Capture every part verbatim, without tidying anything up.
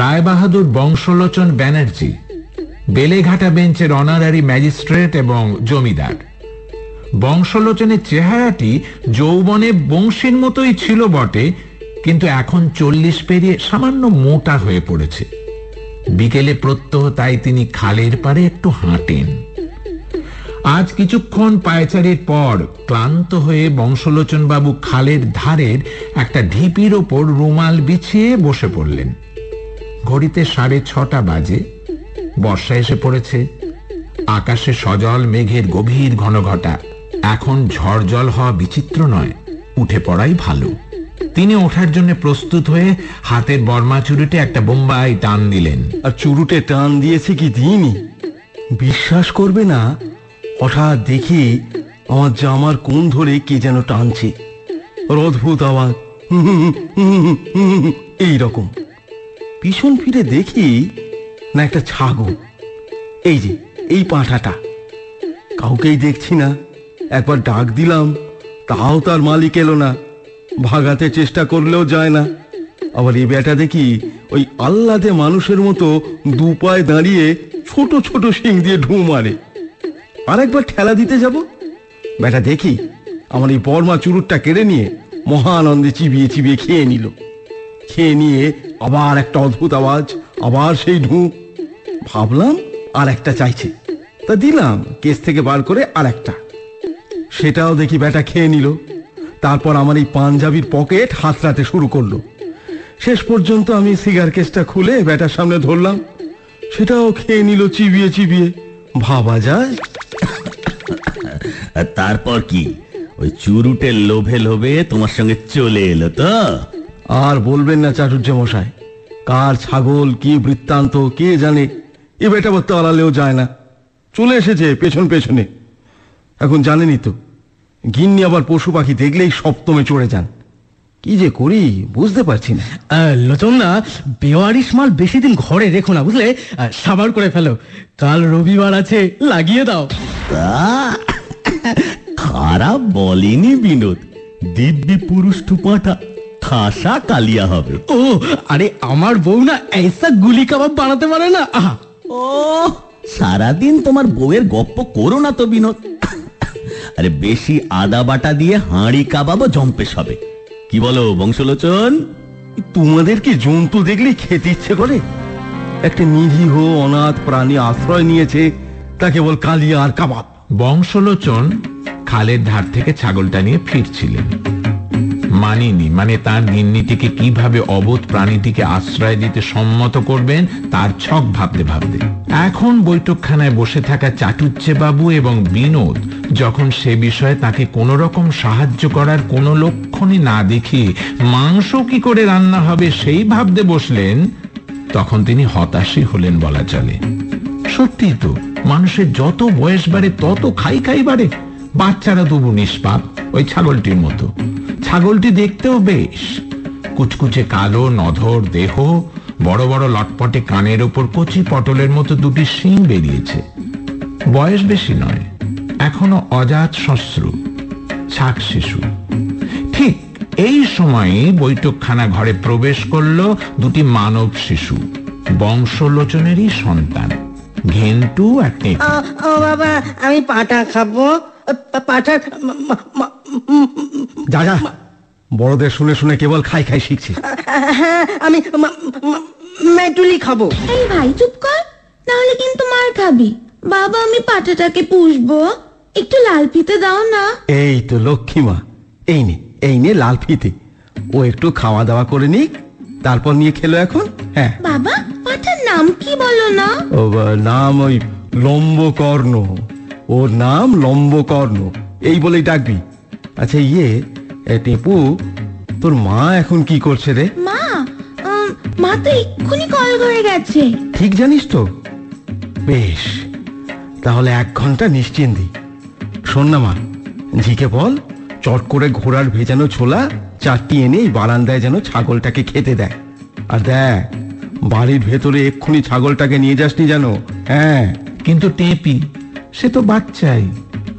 राय बहादुर বংশলোচন ব্যানার্জি বেলেঘাটা বেঞ্চের honorary magistrate এবং জমিদার। বংশলোচনের চেহারাটি যৌবনে বংশীর মতোই ছিল বটে, কিন্তু এখন চল্লিশ পেরিয়ে সামান্য মোটা হয়ে পড়েছে। বিকেলে প্রত্যহ তাই তিনি খালের পাড়ে একটু হাঁটেন। আজ কিছুক্ষণ পায়চারির পর ক্লান্ত হয়ে বংশলোচন বাবু খালের ধারের একটা ঢিপির ওপর রুমাল বিছিয়ে বসে পড়লেন। ঘড়িতে সাড়ে ছটা বাজে। বর্ষা এসে পড়েছে। আকাশে সজল মেঘের গভীর ঘনঘটা। এখন ঝড় জল হওয়া বিচিত্র নয়, উঠে পড়াই ভালো। তিনি ওঠার জন্য প্রস্তুত হয়ে হাতের বর্মা চুরুটে একটা বোম্বাই টান দিলেন। আর চুরুটে টান দিয়েছে কি দিইনি বিশ্বাস করবে না, হঠাৎ দেখি আমার জামার কোণ ধরে কে যেন টানছে। অদ্ভুত আওয়াজ, এইরকম। পিছন ফিরে দেখি না একটা ছাগল, এই যে এই পাঁঠাটা। কাউকেই দেখছি না। একবার ডাক দিলাম, তাও তার মালিক এলো না। ভাগাতে চেষ্টা করলেও যায় না। আবার এই বেটা দেখি ওই আল্লাদে মানুষের মতো দু পায়ে দাঁড়িয়ে ছোট ছোট শিং দিয়ে ঢু মারে। আর একবার ঠেলা দিতে যাব, বেটা দেখি আমার এই বর্মা চুরুটটা কেড়ে নিয়ে মহানন্দে চিবিয়ে চিবিয়ে খেয়ে নিল। খেয়ে নিয়ে আবার একটা অদ্ভুত আওয়াজ, আবার সেই ঢু। ভাবলাম আর একটা চাইছে, তা দিলাম কেস থেকে বার করে আর একটা। সেটাও দেখি বেটা খেয়ে নিল। তারপর আমার এই পাঞ্জাবির পকেট হাতড়াতে শুরু করলো। শেষ পর্যন্ত আমি সিগার কেসটা খুলে বেটার সামনে ধরলাম, সেটাও খেয়ে নিল চিবিয়ে চিবিয়ে। ভাবা যায়। তারপর কি ওই চুরুটের লোভে লোভে তোমার সঙ্গে চলে এলো? তো আর বলবেন না চাটুর্য মশাই, কার ছাগল কি বৃত্তান্ত কে জানে। এ বেটা বত্তা আলালেও যায় না, চলে এসেছে পেছন পেছনে। এখন জানেনি তো, গিন্নি আবার পশু পাখি দেখলেই সপ্তমে চড়ে যান। কি যে করি বুঝতে পারছি না। লোচন না, বেওয়ারিশ মাল বেশি দিন ঘরে রেখো না বুঝলে, সাবার করে ফেলো। কাল রবিবার আছে, লাগিয়ে দাও। খারাপ বলিনি বিনোদ, দিব্যি পুরুষ টুপাটা খাসা কালিয়া হবে। ও আরে আমার বউ না এসা গুলি কাবাব বানাতে পারে না। ও সারাদিন তোমার বউয়ের গপ্প করো না তো বিনোদ। আরে বেশি আদা বাটা দিয়ে হাঁড়ি কাবাবও জম্পেশ হবে। কি বলো বংশলোচন? তোমাদের কি জন্তু দেখলে খেতে ইচ্ছে করে? একটা নিরীহ অনাথ প্রাণী আশ্রয় নিয়েছে, তা কেবল কালিয়া আর কাবাব। বংশলোচন খালের ধার থেকে ছাগলটা নিয়ে ফিরছিলেন। মানিনি মানে তার গিন্নিটিকে কিভাবে অবোধ প্রাণীটিকে আশ্রয় দিতে সম্মত করবেন তার ছক ভাবতে ভাবতে। এখন বৈঠকখানায় বসে থাকা চাটুজ্জে বাবু এবং বিনোদ যখন সে বিষয়ে তাকে কোনো রকম সাহায্য করার কোনো লক্ষণই না দেখে মাংস কি করে রান্না হবে সেই ভাবতে বসলেন, তখন তিনি হতাশই হলেন বলা চলে। সত্যি তো, মানুষের যত বয়স বাড়ে তত খাই খাই বাড়ে। বাচ্চারা তবু নিষ্পাপ, ওই ছাগলটির মতো। ছাগলটি দেখতেও বেশ, কুচকুচে কালো নধর দেহ, বড় বড় লটপটে কানের ওপর কচি পটলের মতো দুটি শিং বেরিয়েছে। বয়স বেশি নয়, এখনো অজাত শশ্রু, শাক শিশু। ঠিক এই সময়ে বৈঠকখানা ঘরে প্রবেশ করল দুটি মানব শিশু, বংশলোচনেরই সন্তান, ঘেন্টু আর টেকু। ও বাবা, আমি পাটা খাবো। পাটা যা যা, বড়দের শুনে শুনে কেবল খাই খাই শিখছি। আমি মেটুলি খাবো। এই ভাই চুপ কর, না হলে কিন্তু মার খাবি। বাবা আমি পাটাটাকে পুষবো, একটু লাল ফিতে দাও না। এই তো লক্ষ্মী মা, এই নে এই নে লাল ফিতে। ও একটু খাওয়া দাওয়া করে নিক, তারপর নিয়ে খেলো এখন। হ্যাঁ বাবা, পাটার নাম কি বলো না? ওর নাম ওই লম্বকর্ণ। ওর নাম লম্বকর্ণ, এই বলেই ডাকবি। আচ্ছা ইয়ে টিপু, তোর মা এখন কি করছে রে? মা মা তো এক্ষুনি কল করে গেছে। ঠিক জানিস তো? বেশ, তাহলে এক ঘন্টা নিশ্চিন্তি। শোন না মা, ঝিকে বল চট করে ঘোড়ার ভেজানো ছোলা চারটি এনে বারান্দায় যেন ছাগলটাকে খেতে দেয়। আর দেখ বাড়ির ভেতরে এক্ষুনি ছাগলটাকে নিয়ে যাসনি যেন। হ্যাঁ কিন্তু টেপি সে তো বাচ্চাই,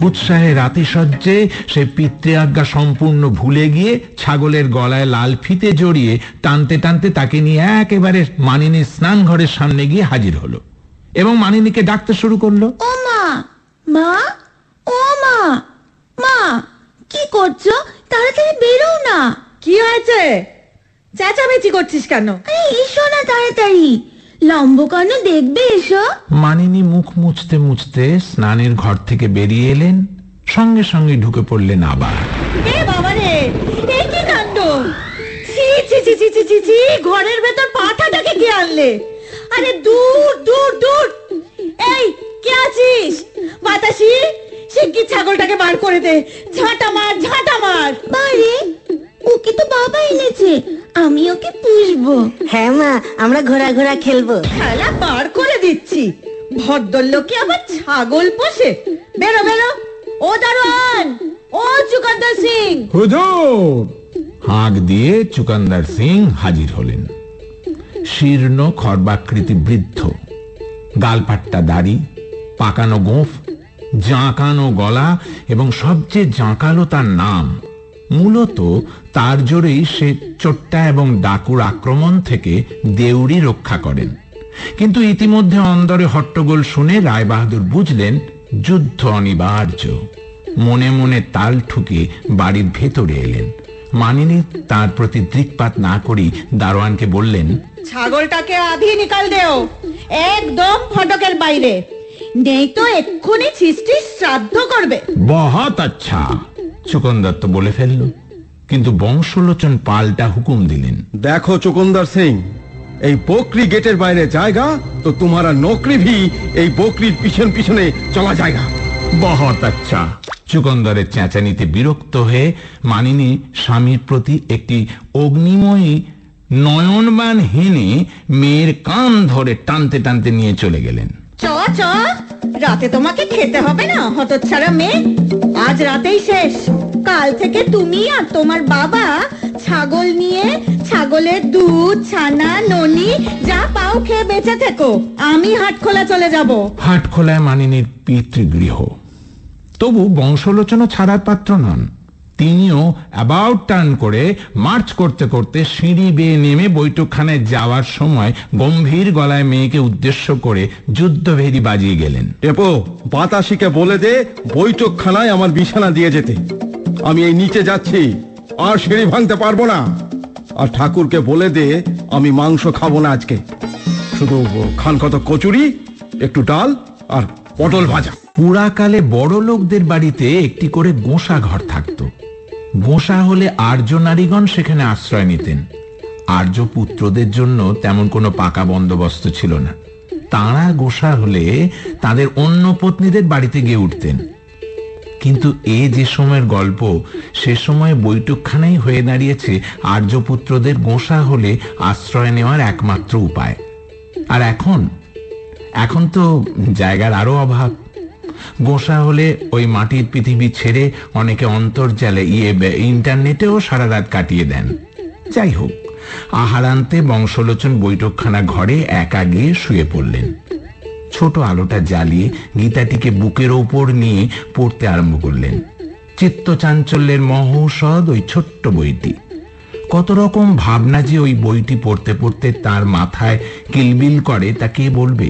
उत्साहे राते सज्जे से पितृआज्ञा सम्पूर्ण भूले गिये छागलेर गलाय लाल फीते जड़िए टानते टानते ताके निये एकेबारे मानिनी स्नान घरेर सामने गिये हाजिर हलो एबं मानिनीके डाकते शुरू करलो। ओ मा मा ओ मा मा कि करछो ताড়াতাড়ি বেরো না। কি হয়েছে? চেঁচামেচি করছিস কেন? আরে এসো না তাড়াতাড়ি, লম্বকর্ণ দেখবে এসো। মানিনী মুখ মুছতে মুছতে স্নানের ঘর থেকে বেরিয়ে এলেন, সঙ্গে সঙ্গে ঢুকে পড়লেন আবার। এ বাবা রে, এই কি কাণ্ড! ছি ছি ছি ছি ছি ছি, ঘরের ভেতর পাঠাটাকে কি আনলে? আরে দূর দূর দূর। এই কে আছিস? বাতাসি, শিগগির ছাগলটাকে বার করে দে। ঝাঁটা মার ঝাঁটা মার। বাড়ি ওকে তো বাবা এনেছে, আমি ওকে পুষবো। হ্যাঁ মা, আমরা ঘোড়া ঘোড়া খেলবো। খেলা পার করে দিচ্ছি। ভদ্রলোকে আবার ছাগল পোষে। বেরো বেরো। ও দারোয়ান, ও চুকান্দার সিং। হুজুর! হাঁক দিয়ে চুকান্দার সিং হাজির হলেন। শীর্ণ খর্বাকৃতি বৃদ্ধ, গালপাট্টা দাড়ি, পাকানো গোঁফ, জাঁকানো গলা এবং সবচেয়ে জাঁকালো তার নাম। মূলত তার জোরেই সে চোট্টা এবং ডাকুর আক্রমণ থেকে দেউড়ি রক্ষা করেন। কিন্তু ইতিমধ্যে অন্দরে হট্টগোল শুনে রায়বাহাদুর বুঝলেন যুদ্ধ অনিবার্য। মনে মনে তাল ঠুকে বাড়ির ভেতরে এলেন। মানিনী তার প্রতি দৃকপাত না করেই দারোয়ানকে বললেন, ছাগলটাকে আধি নিকাল দেও, একদম ফটকের বাইরে, নেই তো এক্ষুনি সৃষ্টির শ্রাদ্ধ করবে। বহুত আচ্ছা, চুকন্দার তো বলে ফেলল। কিন্তু বংশলোচন পাল্টা হুকুম দিলেন, দেখো চুকন্দার সিং, এই বকরি গেটের বাইরে জায়গা তো তোমারা নকরি ভি এই বকরির পিছন পিছনে চলা জায়গা। বহুত আচ্ছা। চুকন্দারের চেঁচানিতে বিরক্ত হয়ে মানিনী স্বামীর প্রতি একটি অগ্নিময়ী নয়নবান হেনে মেয়ের কান ধরে টানতে টানতে নিয়ে চলে গেলেন। চ চ, রাতে তোমাকে খেতে হবে না হতচ্ছাড়া মেয়ে। আজ রাতেই শেষ। কাল থেকে তুমি আর তোমার বাবা ছাগল নিয়ে ছাগলের দুধ, ছানা, ননি যা পাও খেয়ে বেঁচে থেকো। আমি হাটখোলা চলে যাব। হাটখোলায় মানিনীর পিতৃগৃহ। তবু বংশলোচনা ছাড়ার পাত্র নন। তিনিও অ্যাবাউট টার্ন করে মার্চ করতে করতে সিঁড়ি বেয়ে নেমে বৈঠকখানায় যাওয়ার সময় গম্ভীর গলায় মেয়েকে উদ্দেশ্য করে যুদ্ধভেরি বাজিয়ে গেলেন, টেপো, বাতাসিকে বলে দে বৈঠকখানায় আমার বিছানা দিয়ে যেতে। আমি এই নিচে যাচ্ছি, আর সিঁড়ি ভাঙতে পারবো না। আর ঠাকুরকে বলে দে আমি মাংস খাবো না আজকে, শুধু খান কত কচুরি, একটু ডাল আর পটল ভাজা। পুরাকালে বড় লোকদের বাড়িতে একটি করে গোঁসা ঘর থাকত। গোঁসা হলে আর্য নারীগণ সেখানে আশ্রয় নিতেন। আর্য পুত্রদের জন্য তেমন কোনো পাকা বন্দোবস্ত ছিল না। তাঁরা গোঁসা হলে তাদের অন্য পত্নীদের বাড়িতে গিয়ে উঠতেন। কিন্তু এ যে সময়ের গল্প, সে সময় বৈঠকখানাই হয়ে দাঁড়িয়েছে আর্য পুত্রদের গোঁসা হলে আশ্রয় নেওয়ার একমাত্র উপায়। আর এখন এখন তো জায়গার আরো অভাব। গোঁসা হলে ওই মাটির পৃথিবী ছেড়ে অনেকে অন্তর্জালে ইন্টারনেটেও সারা রাত কাটিয়ে দেন। যাই হোক, আহারান্তে বংশলোচন বৈঠকখানা ঘরে একা গিয়ে শুয়ে পড়লেন। ছোট আলোটা জ্বালিয়ে গীতাটিকে বুকের ওপর নিয়ে পড়তে আরম্ভ করলেন। চিত্তচাঞ্চল্যের মহৌষধ ওই ছোট্ট বইটি। কত রকম ভাবনা যে ওই বইটি পড়তে পড়তে তার মাথায় কিলবিল করে তা কে বলবে।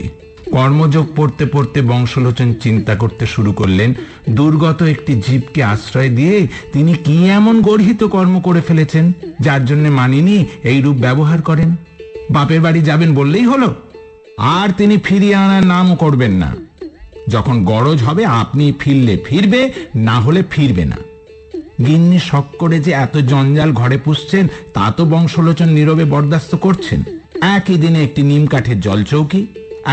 কর্মযোগ পড়তে পড়তে বংশলোচন চিন্তা করতে শুরু করলেন, দুর্গত একটি জীবকে আশ্রয় দিয়ে তিনি কি এমন গর্হিত কর্ম করে ফেলেছেন যার জন্য মানিনী এই রূপ ব্যবহার করেন। বাপের বাড়ি যাবেন বললেই হলো, আর তিনি ফিরিয়ে আনার নামও করবেন না। যখন গরজ হবে আপনি ফিরলে ফিরবে, না হলে ফিরবে না। গিন্নি শখ করে যে এত জঞ্জাল ঘরে পুষছেন তা তো বংশলোচন নীরবে বরদাস্ত করছেন। একই দিনে একটি নিম কাঠের জলচৌকি,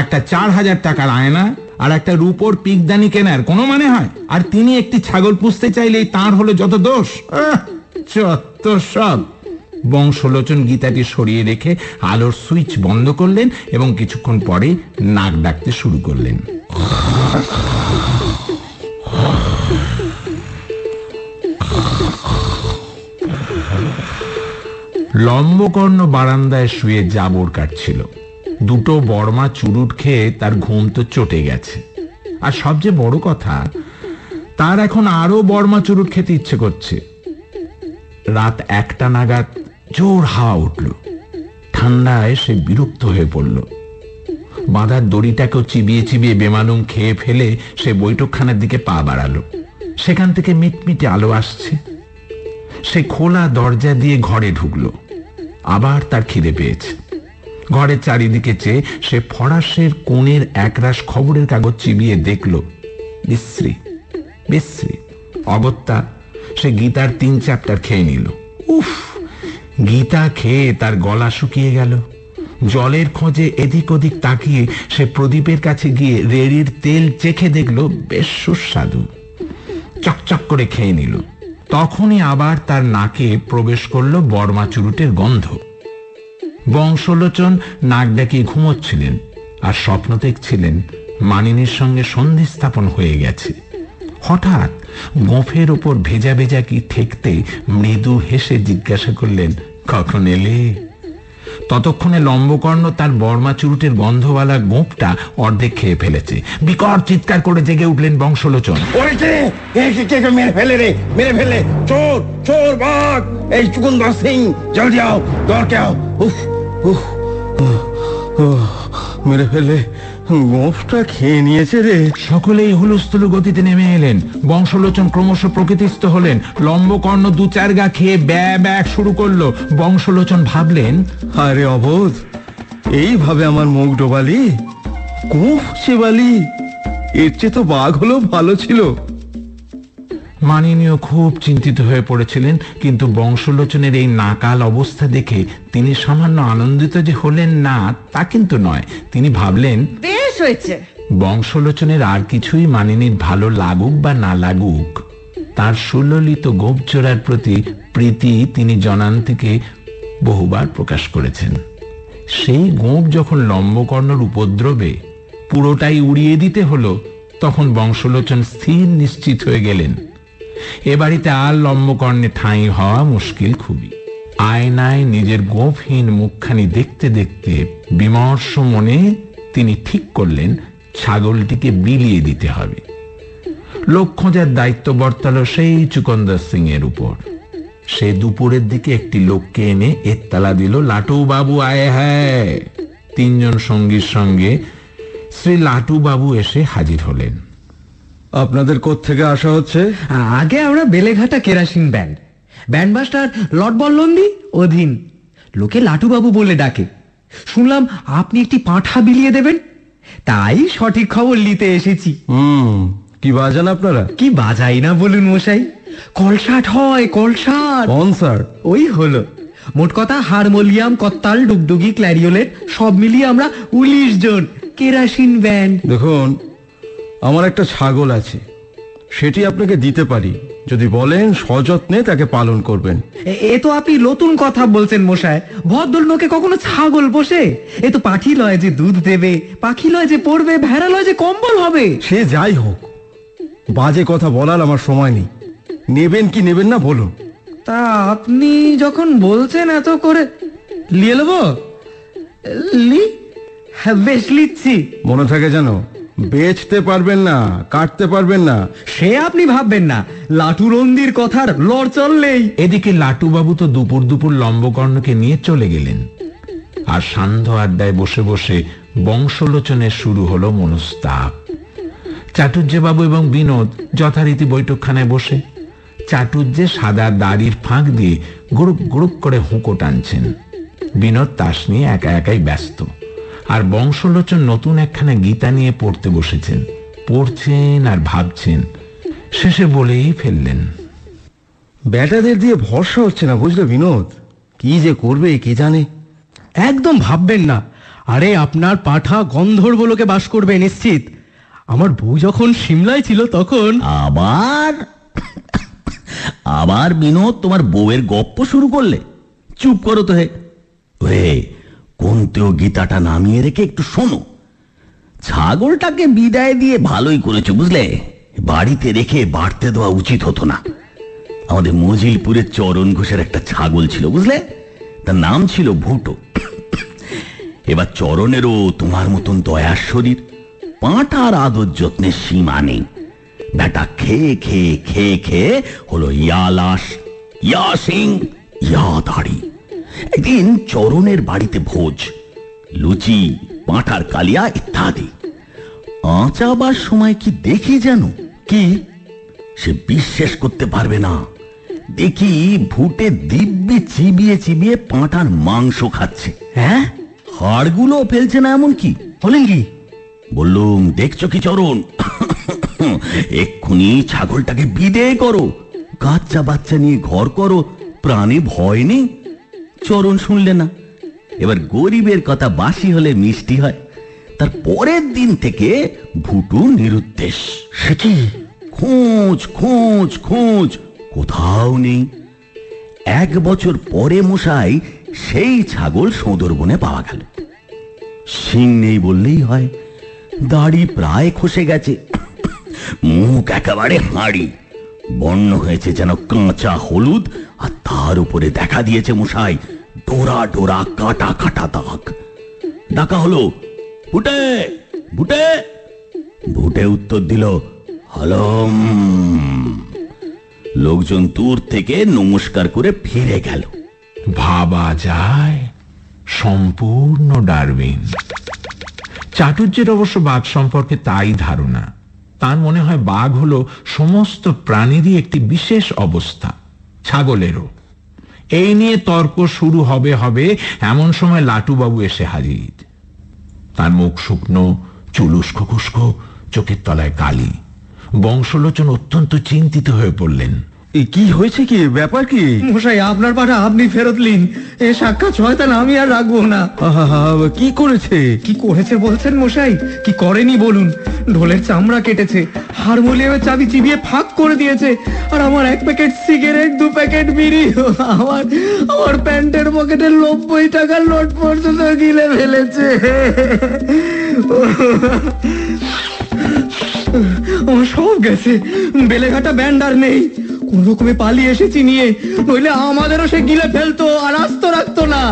একটা চার হাজার টাকার আয়না আর একটা রুপোর পিকদানি কেনার কোনো মানে হয়? আর তিনি একটি ছাগল পুষতে চাইলেই তাঁর হলো যত দোষ। যত সব। বংশলোচন গীতাটি সরিয়ে রেখে আলোর সুইচ বন্ধ করলেন এবং কিছুক্ষণ পরে নাক ডাকতে শুরু করলেন। লম্বকর্ণ বারান্দায় শুয়ে জাবর কাটছিল। দুটো বর্মা চুরুট খেয়ে তার ঘুম তো চটে গেছে। আর সবচেয়ে বড় কথা, তার এখন আরো বর্মা চুরুট খেতে ইচ্ছে করছে। রাত একটা নাগাদ জোর হাওয়া উঠল, ঠান্ডায় সে বিরক্ত হয়ে পড়ল। বাঁধার দড়িটাকেও চিবিয়ে চিবিয়ে বেমালুম খেয়ে ফেলে সে বৈঠকখানার দিকে পা বাড়ালো। সেখান থেকে মিটমিটে আলো আসছে। সে খোলা দরজা দিয়ে ঘরে ঢুকলো। আবার তার খিদে পেয়েছে। ঘরের চারিদিকে চেয়ে সে ফরাসের কোণের একরাশ খবরের কাগজ চিবিয়ে দেখল, বিশ্রী বিশ্রী অগত্যা। সে গীতার তিন চ্যাপ্টার খেয়ে নিল। উফ, গীতা খেয়ে তার গলা শুকিয়ে গেল। জলের খোঁজে এদিক ওদিক তাকিয়ে সে প্রদীপের কাছে গিয়ে রেড়ির তেল চেখে দেখল, বেশ সুস্বাদু। চকচক করে খেয়ে নিল। তখনই আবার তার নাকে প্রবেশ করল বর্মা চুরুটের গন্ধ। বংশলোচন নাক ডাকিয়ে ঘুমোচ্ছিলেন আর স্বপ্ন দেখছিলেন মানিনীর সঙ্গে সন্ধি স্থাপন হয়ে গেছে। হঠাৎ গোফের ওপর ভেজা ভেজা কি ঠেকতে মৃদু হেসে জিজ্ঞাসা করলেন, কখন এলে? ততক্ষণে লম্বকর্ণ তার বর্মা চুরুটের গন্ধওয়ালা গোপটা অর্ধেক খেয়ে ফেলেছে। বিকট চিৎকার করে জেগে উঠলেন বংশলোচন। মেরে ফেলে, গোফটা খেয়ে নিয়েছে রে। সকলেই হুলস্থুলু গতিতে নেমে এলেন। বংশলোচন ক্রমশ প্রকৃতিস্থ হলেন। লম্বকর্ণ দু চার গা খেয়ে ব্যা ব্যা শুরু করলো। বংশলোচন ভাবলেন, আরে অবোধ, এইভাবে আমার মুখ ডোবালি, গোফ চেবালি, এর চেয়ে তো বাঘ হলো ভালো ছিল। মানিনীয় খুব চিন্তিত হয়ে পড়েছিলেন, কিন্তু বংশলোচনের এই নাকাল অবস্থা দেখে তিনি সামান্য আনন্দিত যে হলেন না তা কিন্তু নয়। তিনি ভাবলেন, বেশ হয়েছে। বংশলোচনের আর কিছুই মানিনীর ভালো লাগুক বা না লাগুক, তার সুললিত গোপচোরার প্রতি প্রীতি তিনি জনান্তিকে বহুবার প্রকাশ করেছেন। সেই গোপ যখন লম্বকর্ণর উপদ্রবে পুরোটাই উড়িয়ে দিতে হলো, তখন বংশলোচন স্থির নিশ্চিত হয়ে গেলেন, এ বাড়িতে আর লম্বকর্ণে ঠাঁই হওয়া মুশকিল। খুবই আয়নায় নিজের গোপহীন মুখখানি দেখতে দেখতে বিমর্ষ মনে তিনি ঠিক করলেন, ছাগলটিকে বিলিয়ে দিতে হবে। লোক খোঁজার দায়িত্ব বর্তাল সেই চুকন্দর সিং এর উপর। সে দুপুরের দিকে একটি লোককে এনে এত্তালা দিল, লাটু বাবু আয়ে হ্যায়। তিনজন সঙ্গীর সঙ্গে শ্রী লাটু বাবু এসে হাজির হলেন। আপনাদের কোত্থেকে আসা হচ্ছে? আগে আমরা Beleghata kerosene band, band master lord বল্লন্দি অধীন। লোকে লাটুবাবু বলে ডাকে। শুনলাম আপনি একটি পাঁঠা বিলিয়ে দেবেন, তাই সঠিক খবর নিতে এসেছি। হুম, কি বাজান আপনারা? কি বাজাই না বলুন মশাই? কলসাট হয়, কলসাট কনসার্ট ওই হলো। মোট কথা হারমোনিয়াম, কত্তাল, ডুগডুগি, ক্ল্যারিওলেট সব মিলিয়ে আমরা উনিশ জন কেরাসিন ব্যান্ড। দেখুন, আমার একটা ছাগল আছে, সেটি আপনাকে দিতে পারি যদি বলেন সযত্নে তাকে পালন করবেন। এ তো আপনি নতুন কথা বলছেন মশায়, ভদ্রলোকে কখনো ছাগল বসে? এ তো পাখি লয় যে দুধ দেবে, পাখি লয় যে পড়বে, ভেড়া লয় যে কম্বল হবে। সে যাই হোক, বাজে কথা বলার আমার সময় নেই। নেবেন কি নেবেন না বলুন। তা আপনি যখন বলছেন এত করে, লিয়ে নেব। লি বেশ লিচ্ছি। মনে থাকে যেন, বেচতে পারবেন না, কাটতে পারবেন না। সে আপনি ভাববেন না, লাটু রন্দির কথার লড় চললেই। এদিকে লাটুবাবু তো দুপুর দুপুর লম্বকর্ণকে নিয়ে চলে গেলেন। আর সান্ধ্য আড্ডায় বসে বসে বংশলোচনে শুরু হলো মনস্তাপ। চাটুর্যবাবু এবং বিনোদ যথারীতি বৈঠকখানায় বসে। চাটুর্যে সাদা দাড়ির ফাঁক দিয়ে গুরুপ গুরুপ করে হুঁকো টানছেন। বিনোদ তাস নিয়ে একা একাই ব্যস্ত। আর বংশলোচন নতুন একখানা গীতা নিয়ে পড়তে বসেছেন। পড়ছেন আর ভাবছেন। শেষে বলেই ফেললেন, ব্যাটাদের দিয়ে ভরসা হচ্ছে না বুঝলে বিনোদ, কি যে করবে কে জানে। একদম ভাববেন না, আরে আপনার পাঠা গন্ধর্ব লোকে বাস করবে নিশ্চিত। আমার বউ যখন সিমলায় ছিল তখন আবার আবার বিনোদ তোমার বউয়ের গপ্প শুরু করলে? চুপ করো তো হে। কোনতেও গীতাটা নামিয়ে রেখে একটু শোনো। ছাগলটাকে বিদায় দিয়ে ভালোই করেছো বুঝলে, বাড়িতে রেখে বাড়তে দেওয়া উচিত হতো না। আমাদের মজিলপুরের চরণ ঘোষের একটা ছাগল ছিল বুঝলে, তার নাম ছিল ভুটো। এবার চরণেরও তোমার মতন দয়ার শরীর, পাঁঠার আদর যত্নের সীমা নেই। ব্যাটা খেয়ে খেয়ে খেয়ে খেয়ে হলো ইয়া লাশ, ইয়া সিং, ইয়া দাড়ি। একদিন চরণের বাড়িতে ভোজ, লুচি, পাঁঠার কালিয়া ইত্যাদি। আঁচাবার সময় কি দেখি জানো? কি? সে বিশ্বাস করতে পারবে না, দেখি ভুটে দিব্যি চিবিয়ে চিবিয়ে পাঁঠার মাংস খাচ্ছে। হ্যাঁ, হাড়গুলো ফেলছে না। এমন কি বলেন? কি বললুম, দেখছো কি চরণ, এক্ষুনি ছাগলটাকে বিদে করো, কাচ্চা বাচ্চা নিয়ে ঘর করো, প্রাণে ভয় নেই। চরণ শুনলে না। এবার গরিবের কথা বাসি হলে মিষ্টি হয়। তার পরের দিন থেকে ভুটু নিরুদ্দেশ। সে কি? খোঁজ খোঁজ খোঁজ, কোথাও নেই। এক বছর পরে মশাই সেই ছাগল সদরবনে পাওয়া গেল। সিং নেই বললেই হয়, দাড়ি প্রায় খসে গেছে, মুখ একেবারে হাঁড়ি, বর্ণ হয়েছে যেন কাঁচা হলুদ, আর তার উপরে দেখা দিয়েছে মশাই ডোরা ডোরা কাটা কাটা দাগ। ডাকা হলো, ভুটে ভুটে। ভুটে উত্তর দিল, হলম। লোকজন দূর থেকে নমস্কার করে ফিরে গেল। ভাবা যায়, সম্পূর্ণ ডারউইন। চাটুর্যের অবশ্য বাঘ সম্পর্কে তাই ধারণা। তার মনে হয় বাঘ হলো সমস্ত প্রাণীরই একটি বিশেষ অবস্থা, ছাগলেরও। এই নিয়ে তর্ক শুরু হবে হবে এমন সময় লাটুবাবু এসে হাজির। তার মুখ শুকনো, চুল উস্কো খুস্কো, চোখের তলায় কালি। বংশলোচন অত্যন্ত চিন্তিত হয়ে পড়লেন। কি হয়েছে, কি ব্যাপার? কি মশাই, আপনার পাঠা আপনি ফেরত নিন, এ সাক্ষাৎ শয়তান আমি আর রাখবো না। কি করেছে? কি করেছে বলছেন মশাই? কি করেনি বলুন? ঢোলের চামড়া কেটেছে, হারমোনিয়ামের চাবি চিবিয়ে ফাঁক করে দিয়েছে, আর আমার এক প্যাকেট সিগারেট, দু প্যাকেট বিড়ি, আমার আমার প্যান্টের পকেটে নব্বই টাকার নোট পর্যন্ত গিলে ফেলেছে। আমার সব গেছে, বেলেঘাটা ব্যান্ড আর নেই। কোন রকমে পালিয়ে এসেছি নিয়ে, নইলে আমাদেরও সে গিলে ফেলতো আর আস্ত রাখতো না।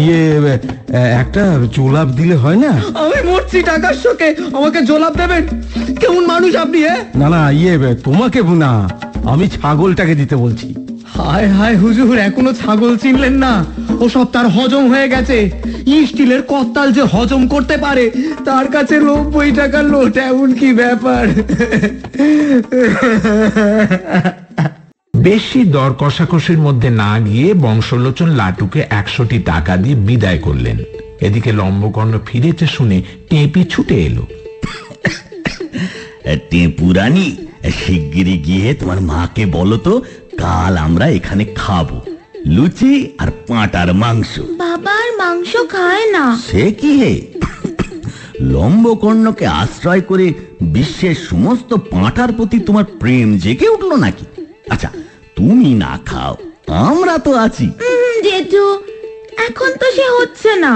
ইয়ে, একটা জোলাপ দিলে হয় না? আমি মরছি টাকার শোকে, আমাকে জোলাপ দেবেন? কেমন মানুষ আপনি? হ্যাঁ, না না, ইয়ে তোমাকে না, আমি ছাগলটাকে দিতে বলছি। হায় হায় হুজুর, এখনো ছাগল চিনলেন না? ওসব তার হজম হয়ে গেছে। স্টিলের কত্তাল যে হজম করতে পারে, তার কাছে নব্বই টাকার নোট এমন কি ব্যাপার? বেশি দর কষাকষির মধ্যে না গিয়ে বংশলোচন লাটুকে একশোটি টাকা দিয়ে বিদায় করলেন। এদিকে লম্বকর্ণ ফিরেছে শুনে টেপি ছুটে এলো। টেপুরানি, শিগগিরি গিয়ে তোমার মাকে বলো তো কাল আমরা এখানে খাবো লুচি আর পাঁটার মাংস। বাবার মাংস খায় না। সে কি হে, লম্বকর্ণকে আশ্রয় করে বিশ্বের সমস্ত পাঁটার প্রতি তোমার প্রেম জেগে উঠলো নাকি? আচ্ছা, তুমি না খাও, আমরা তো আছি। জেঠু, এখন তো সে হচ্ছে না,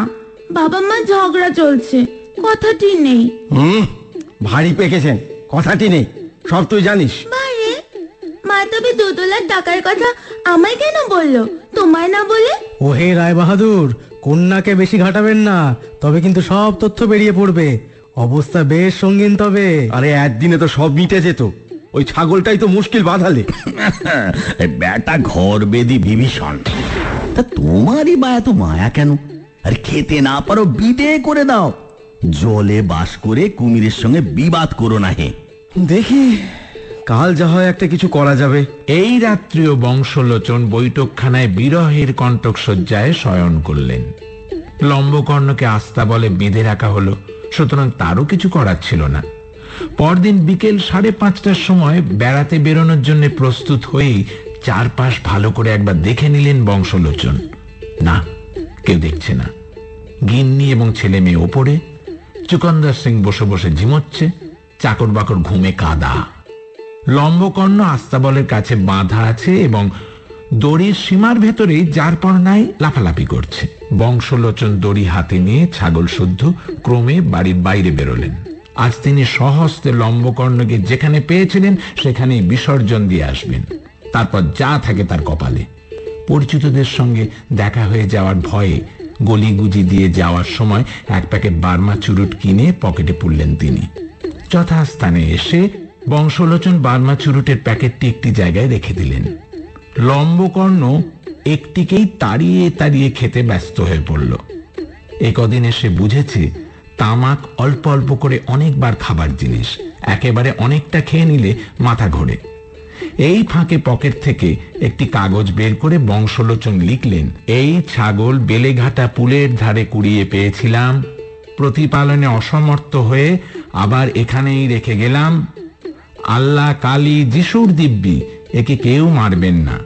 বাবা মা ঝগড়া চলছে, কথাটি নেই। হুম, ভারী পেকেছেন, কথাটি নেই, সব তুই জানিস। মা তবে দোতলার ডাকার কথা আমায় কেন বললো, তোমায় না বলে? ওহে রায় বাহাদুর, কন্যাকে বেশি ঘাটাবেন না, তবে কিন্তু সব তথ্য বেরিয়ে পড়বে। অবস্থা বেশ সঙ্গীন। তবে আরে, একদিনে তো সব মিটে যেত, ওই ছাগলটাই তো মুশকিল বাঁধালে। বেটা ঘর বেদি বিভীষণ, তা তোমারই বা এত মায়া কেন? আর খেতে না পারো বিদে করে দাও, জলে বাস করে কুমিরের সঙ্গে বিবাদ করো না। হে, দেখি কাল যা হয় একটা কিছু করা যাবে। এই রাত্রিও বংশলোচন বৈঠকখানায় বিরহের কণ্টকসজ্জায় শয়ন করলেন। লম্বকর্ণকে আস্থা বলে বেঁধে রাখা হলো, সুতরাং তারও কিছু করার ছিল না। পরদিন বিকেল সাড়ে পাঁচটার সময় বেড়াতে বেরোনোর জন্য প্রস্তুত হয়েই চারপাশ ভালো করে একবার দেখে নিলেন বংশলোচন। না, কেউ দেখছে না। গিন্নি এবং ছেলে মেয়ে ওপরে, চুকন্দর সিং বসে বসে ঝিমোচ্ছে, চাকর বাকর ঘুমে কাদা। লম্বকর্ণ আস্তাবলের কাছে বাঁধা আছে এবং দড়ির সীমার ভেতরে যার পর নাই লাফালাফি করছে। বংশলোচন দড়ি হাতে নিয়ে ছাগল শুদ্ধ ক্রমে বাড়ির বাইরে বেরোলেন। আজ তিনি সহস্তে লম্বকর্ণকে যেখানে পেয়েছিলেন সেখানে বিসর্জন দিয়ে আসবেন। তারপর যা থাকে তার কপালে। পরিচিতদের সঙ্গে দেখা হয়ে যাওয়ার ভয়ে গলিগুজি দিয়ে যাওয়ার সময় এক প্যাকেট বার্মা চুরুট কিনে পকেটে পুরলেন তিনি। যথাস্থানে এসে বংশলোচন বার্মা চুরুটের প্যাকেটটি একটি জায়গায় রেখে দিলেন। লম্বকর্ণ একটিকেই তাড়িয়ে তাড়িয়ে খেতে ব্যস্ত হয়ে পড়ল। একদিন এসে বুঝেছে তামাক অল্প অল্প করে অনেকবার খাবার জিনিস, একেবারে অনেকটা খেয়ে নিলে মাথা ঘোরে। এই ফাঁকে পকেট থেকে একটি কাগজ বের করে বংশলোচন লিখলেন, এই ছাগল বেলেঘাটা পুলের ধারে কুড়িয়ে পেয়েছিলাম, প্রতিপালনে অসমর্থ হয়ে আবার এখানেই রেখে গেলাম। আল্লাহ কালী যিশুর দিব্যি, একে কেউ মারবেন না।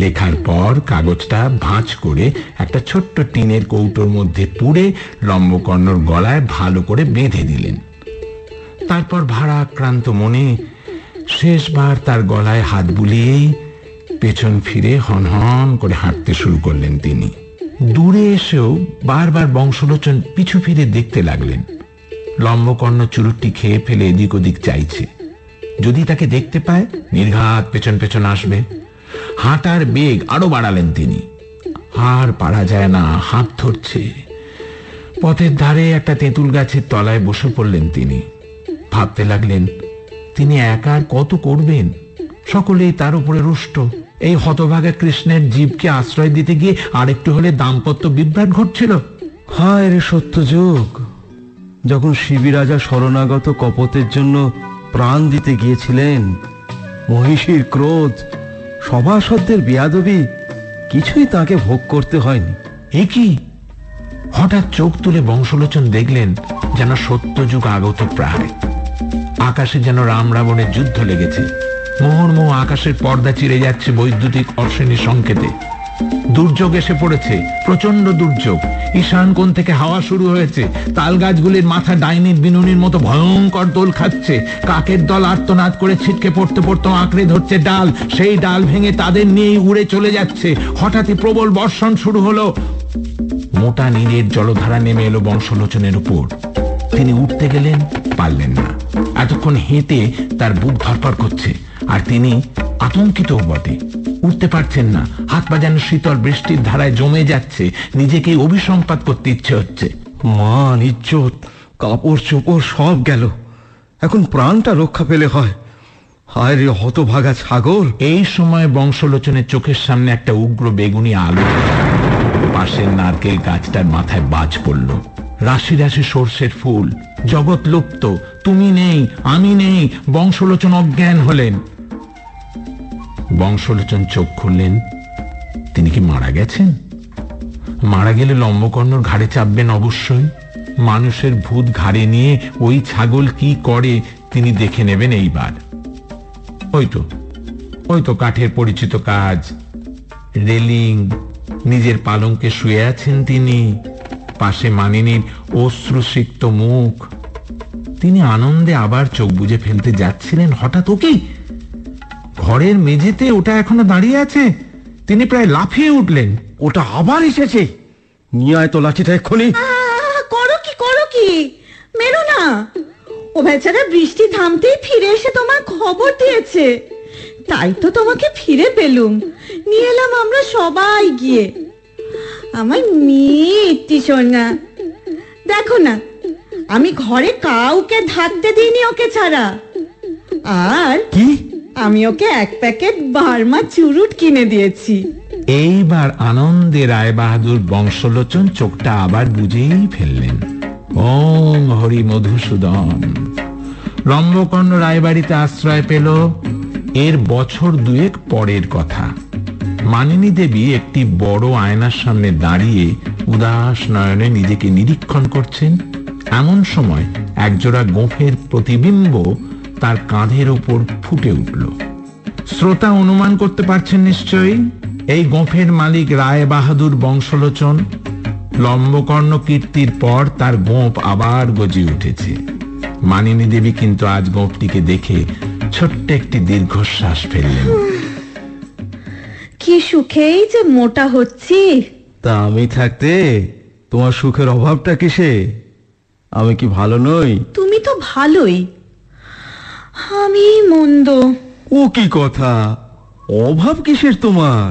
লেখার পর কাগজটা ভাঁজ করে একটা ছোট্ট টিনের কৌটোর মধ্যে পুড়ে লম্বকর্ণর গলায় ভালো করে বেঁধে দিলেন। তারপর ভারাক্রান্ত মনে শেষবার তার গলায় হাত বুলিয়েই পেছন ফিরে হনহন করে হাঁটতে শুরু করলেন তিনি। দূরে এসেও বারবার বংশলোচন পিছু ফিরে দেখতে লাগলেন। লম্বকর্ণ চুরুটটি খেয়ে ফেলে এদিক ওদিক চাইছে, যদি তাকে দেখতে পায় নির্ঘাত পেছন পেছন আসবে। হাঁটার বেগ আরো বাড়ালেন তিনি, আর পারা যায় না, হাত ধরছে। পথের ধারে একটা তেঁতুল গাছের তলায় বসে পড়লেন তিনি। ভাবতে লাগলেন তিনি একা আর কত করবেন, সকলেই তার উপরে রুষ্ট। এই হতভাগা কৃষ্ণের জীবকে আশ্রয় দিতে গিয়ে আরেকটু হলে দাম্পত্য বিভ্রাট ঘটছিল। হায় রে সত্যযুগ, যখন শিবি রাজা শরণাগত কপতের জন্য প্রাণ দিতে গিয়েছিলেন, মহিষীর ক্রোধ, সভাসদের বেয়াদবি, কিছুই তাকে ভোগ করতে হয়নি। এ কি! হঠাৎ চোখ তুলে বংশলোচন দেখলেন যেন সত্যযুগ আগত প্রায়। আকাশে যেন রাম রাবণের যুদ্ধ লেগেছে। মোহরমোহ আকাশের পর্দা চিরে যাচ্ছে বৈদ্যুতিক অর্শনী সংকেতে। দুর্যোগ এসে পড়েছে, প্রচন্ড দুর্যোগ। ঈশান কোণ থেকে হাওয়া শুরু হয়েছে, তাল গাছগুলির মাথা ডাইনির বিনুনির মতো ভয়ঙ্কর দোল খাচ্ছে। কাকের দল আর্তনাদ করে ছিটকে পড়তে পড়তে আঁকড়ে ধরছে ডাল, সেই ডাল ভেঙে তাদের নিয়েই উড়ে চলে যাচ্ছে। হঠাৎই প্রবল বর্ষণ শুরু হলো, মোটা নীলের জলধারা নেমে এলো বংশলোচনের উপর। তিনি উঠতে গেলেন, পারলেন না। এতক্ষণ হেঁটে তার বুক ধরপড় করছে, আর তিনি আতঙ্কিত বটে, উঠতে পারছেন না। হাত পা যেন শীতল বৃষ্টির ধারায় জমে যাচ্ছে, নিজেকে অভিসম্পাত করতে ইচ্ছে হচ্ছে। মান, ইজ্জত, কাপড় চোপড় সব গেল, এখন প্রাণটা রক্ষা পেলে হয়। হায় রে হতভাগা ছাগল! এই সময় বংশলোচনের চোখের সামনে একটা উগ্র বেগুনি আলো, পাশের নারকেল গাছটার মাথায় বাজ পড়ল। রাশি রাশি সর্ষের ফুল, জগৎ লুপ্ত, তুমি নেই, আমি নেই। বংশলোচন অজ্ঞান হলেন। বংশলোচন চোখ খুললেন, তিনি কি মারা গেছেন? মারা গেলে লম্বকর্ণর ঘাড়ে চাপবেন অবশ্যই। মানুষের ভূত ঘাড়ে নিয়ে ওই ছাগল কি করে তিনি দেখে নেবেন এইবার। ওই তো ওই তো কাঠের পরিচিত কাজ, রেলিং, নিজের পালঙ্কে শুয়ে আছেন তিনি, পাশে মানিনীর অশ্রুসিক্ত মুখ। তিনি আনন্দে আবার চোখ বুজে ফেলতে যাচ্ছিলেন, হঠাৎ ওকে ঘরের মেঝেতে ওটা এখনো দাঁড়িয়ে আছে। তিনি প্রায় লাফিয়ে উঠলেন, ওটা আবার এসেছে, নিয়ে আয় তো লাঠিটা এক্ষুনি। করো কি করো কি, মেরো না। ও বেচারা বৃষ্টি থামতেই ফিরে এসে তোমার খবর দিয়েছে, তাই তো তোমাকে ফিরে পেলুম, নিয়ে এলাম আমরা সবাই গিয়ে। আমার মিটি সোনা, দেখো না আমি ঘরে কাউকে থাকতে দিইনি ওকে ছাড়া। আর কি, আমি ওকে এক প্যাকেট বার্মা চুরুট কিনে দিয়েছি। এইবার আনন্দে রায় বাহাদুর বংশলোচন চোখটা আবার বুঝেই ফেললেন। ওম হরি মধুসূদন। লম্বকর্ণ রায়বাড়িতে আশ্রয় পেল। এর বছর দুয়েক পরের কথা, মানিনী দেবী একটি বড় আয়নার সামনে দাঁড়িয়ে উদাস নয়নে নিজেকে নিরীক্ষণ করছেন। এমন সময় একজোড়া গোঁফের প্রতিবিম্ব তার কাঁধের ওপর ফুটে উঠল। শ্রোতা অনুমান করতে পারছেন নিশ্চয়ই এই গোঁফের মালিক রায় বাহাদুর বংশলোচন। লম্বকর্ণ কীর্তির পর তার গোঁফ আবার গজিয়ে উঠেছে। মানিনী দেবী কিন্তু আজ গোঁফটিকে দেখে ছোট্ট একটি দীর্ঘশ্বাস ফেললেন। কি সুখেই যে মোটা হচ্ছি! তা আমি থাকতে তোমার সুখের অভাবটা কিসে? আমি কি ভালো নই? তুমি তো ভালোই, আমি মন্দ। ও কি কথা, অভাব কিসের তোমার?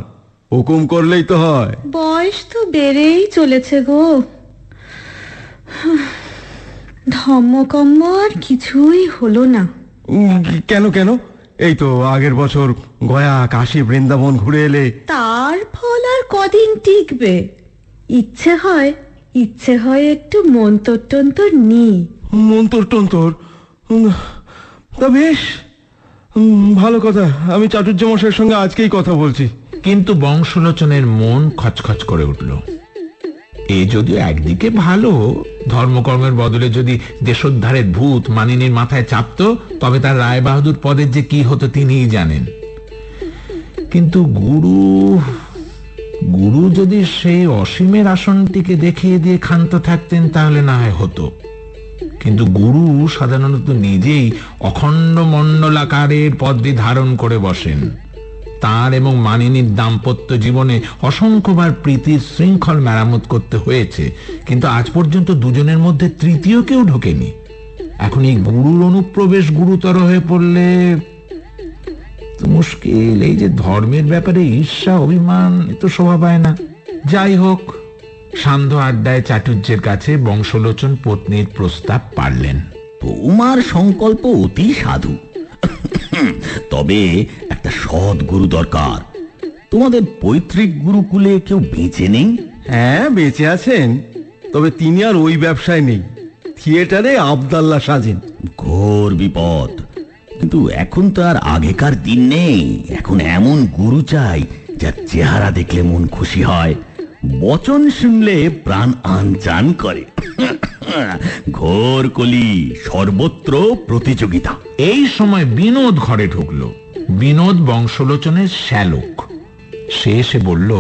হুকুম করলেই তো হয়। বয়স তো বেড়েই চলেছে গো, ধম্মকম্ম আর কিছুই হলো না। কেন কেন এই তো আগের বছর গয়া কাশী বৃন্দাবন ঘুরে এলে। তার ফল আর কদিন টিকবে? ইচ্ছে হয় ইচ্ছে হয় একটু মন্তর টন্তর নি। মন্তর টন্তর? তা বেশ ভালো কথা, আমি চাটুর্য মশাইয়ের সঙ্গে আজকেই কথা বলছি। কিন্তু বংশলোচনের মন খচখচ করে উঠল। এ যদিও একদিকে ভালো, ধর্মকর্মের বদলে যদি দেশোদ্ধারের ভূত মানিনীর মাথায় চাপত তবে তার রায় বাহাদুর পদের যে কি হতো তিনিই জানেন। কিন্তু গুরু গুরু যদি সেই অসীমের আসনটিকে দেখিয়ে দিয়ে ক্ষান্ত থাকতেন তাহলে না হয় হতো, কিন্তু গুরু সাধারণত নিজেই অখণ্ড মণ্ডলাকারের পদটি ধারণ করে বসেন। তার এবং মানিনীর দাম্পত্য জীবনে অসংখ্যবার প্রীতির শৃঙ্খল মেরামত করতে হয়েছে, কিন্তু আজ পর্যন্ত দুজনের মধ্যে তৃতীয় কেউ ঢোকেনি। এখন এই গুরুর অনুপ্রবেশ গুরুতর হয়ে পড়লে মুশকিল। এই যে ধর্মের ব্যাপারে ঈর্ষা অভিমান তো শোভা পায় না। যাই হোক, সান্ধ্য আড্ডায় চাটুর্যের কাছে বংশলোচন পত্নীর প্রস্তাব পারলেন। তোমার সংকল্প অতি সাধু, তবে একটা সৎ গুরু দরকার। তোমাদের পৈতৃক গুরুকুলে কেউ বেঁচে নেই? হ্যাঁ, বেঁচে আছেন, তবে তিনি আর ওই ব্যবসায় নেই। থিয়েটারে আব্দুল্লাহ সাজেন। ঘোর বিপদ, কিন্তু এখন তো আর আগেকার দিন নেই। এখন এমন গুরু চাই যার চেহারা দেখলে মন খুশি হয়, বচন শুনলে প্রাণ আনচান করে। ঘোর কলি, সর্বত্র প্রতিযোগিতা। এই সময় বিনোদ ঘরে ঢুকলো। বিনোদ বংশলোচনের শ্যালক। সে এসে বলল,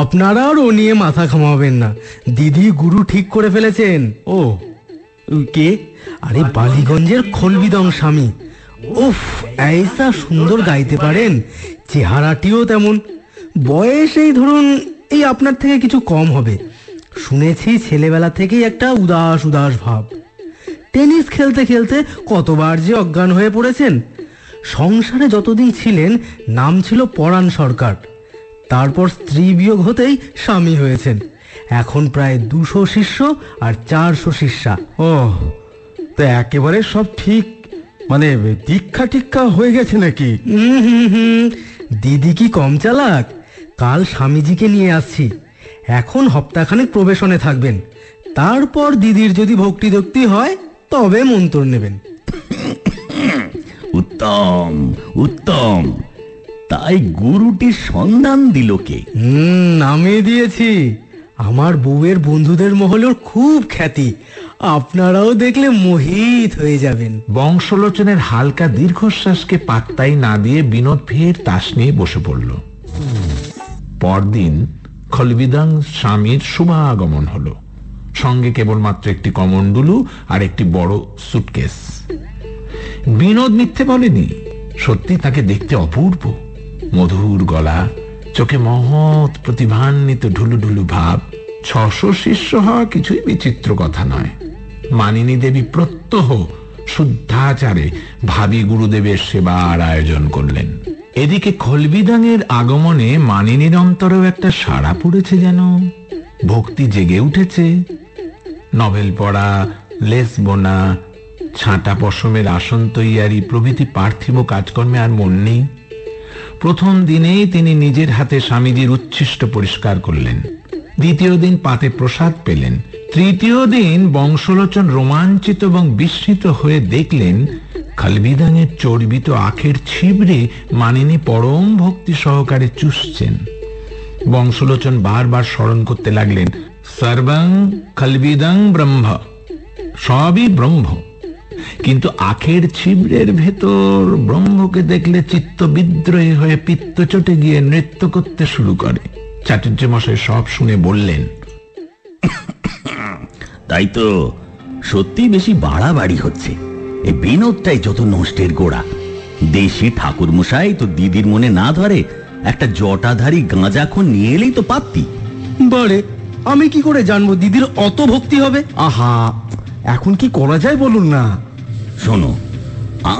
আপনারা আর ও নিয়ে মাথা ঘামাবেন না, দিদি গুরু ঠিক করে ফেলেছেন। ও কে? আরে বালিগঞ্জের খলবিদং স্বামী। উফ, এইসা সুন্দর গাইতে পারেন, চেহারাটিও তেমন, বয়স এই ধরুন এই আপনার থেকে কিছু কম হবে। শুনেছি ছেলেবেলা থেকেই একটা উদাস উদাস ভাব, টেনিস খেলতে খেলতে কতবার যে অজ্ঞান হয়ে পড়েছেন। সংসারে যতদিন ছিলেন নাম ছিল পরাণ সরকার, তারপর স্ত্রী বিয়োগ হতেই স্বামী হয়েছেন। এখন প্রায় দুশো শিষ্য আর চারশো শিষ্যা। ও তো একেবারে সব ঠিক, মানে দীক্ষা টিক্ষা হয়ে গেছে নাকি? হুম হুম হুম। দিদি কি কম চালাক? কাল স্বামীজিকে নিয়ে আসছি। এখন হপ্তাখানেক প্রবেশনে থাকবেন, তারপর দিদির যদি ভক্তি দক্তি হয় তবে মন্তর নেবেন। উত্তম উত্তম। তাই গুরুটির সন্ধান দিল কে? হুম আমি দিয়েছি। আমার বউয়ের বন্ধুদের মহলের খুব খ্যাতি, আপনারাও দেখলে মোহিত হয়ে যাবেন। বংশলোচনের হালকা দীর্ঘশ্বাসকে পাত্তাই না দিয়ে বিনোদ ফের তাস নিয়ে বসে পড়ল। পরদিন খলবিদাং স্বামীর শুভাগমন হল, সঙ্গে কেবলমাত্র একটি কমণ্ডলু আর একটি বড় সুটকেস। বিনোদ মিথ্যে বলেনি, সত্যি তাকে দেখতে অপূর্ব। মধুর গলা, চোখে মহৎ প্রতিভান্বিত ঢুলুঢুলু ভাব। ছশো শিষ্য হওয়া কিছুই বিচিত্র কথা নয়। মানিনী দেবী প্রত্যহ শুদ্ধাচারে ভাবী গুরুদেবের সেবার আয়োজন করলেন। এদিকে খলবিদাঙের আগমনে মানিনীর অন্তরেও একটা সাড়া পড়েছে যেন, ভক্তি জেগে উঠেছে। নভেল পড়া, লেস বোনা, ছাঁটা পশমের আসন তৈয়ারি প্রভৃতি পার্থিব কাজকর্মে আর মন নেই। প্রথম দিনেই তিনি নিজের হাতে স্বামীজির উচ্ছিষ্ট পরিষ্কার করলেন, দ্বিতীয় দিন পাতে প্রসাদ পেলেন, তৃতীয় দিন বংশলোচন রোমাঞ্চিত এবং বিস্মিত হয়ে দেখলেন খলবিদাঙের চর্বিত আখের ছিবড়ে মানিনী পরম ভক্তি সহকারে চুষছেন। বংশলোচন বারবার স্মরণ করতে লাগলেন, সর্বং খলবিদাং ব্রহ্ম, সবই ব্রহ্ম। কিন্তু আখের ছিবড়ের ভেতর ব্রহ্মকে দেখলে চিত্ত বিদ্রোহী হয়ে পিত্ত চটে গিয়ে নৃত্য করতে শুরু করে। চাটুর্য মশাই সব শুনে বললেন, তাই তো, সত্যি বেশি বাড়াবাড়ি হচ্ছে। এই বিনোদটাই যত নষ্টের গোড়া। দেশি ঠাকুর মশাই তো দিদির মনে না ধরে একটা জটাধারী গাঁজাখো নিয়ে এলেই তো পারতি। বলে আমি কি করে জানবো দিদির অত ভক্তি হবে? আহা, এখন কি করা যায় বলুন না। শোনো,